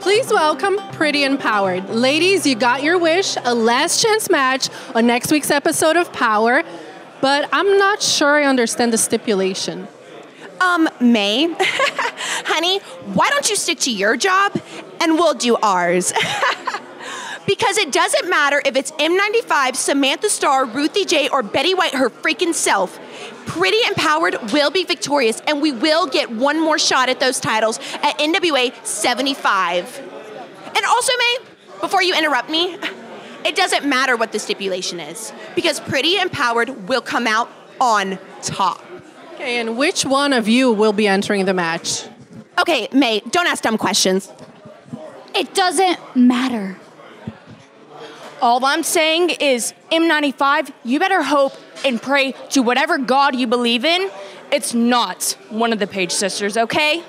Please welcome Pretty Empowered. Ladies, you got your wish, a last chance match on next week's episode of Power, but I'm not sure I understand the stipulation. May, honey, why don't you stick to your job and we'll do ours? Because it doesn't matter if it's M95, Samantha Starr, Ruthie J, or Betty White, her freaking self. Pretty Empowered will be victorious, and we will get one more shot at those titles at NWA 75. And also, May, before you interrupt me, it doesn't matter what the stipulation is, because Pretty Empowered will come out on top. Okay, and which one of you will be entering the match? Okay, May, don't ask dumb questions. It doesn't matter. All I'm saying is, M95, you better hope and pray to whatever God you believe in. It's not one of the Page Sisters, okay?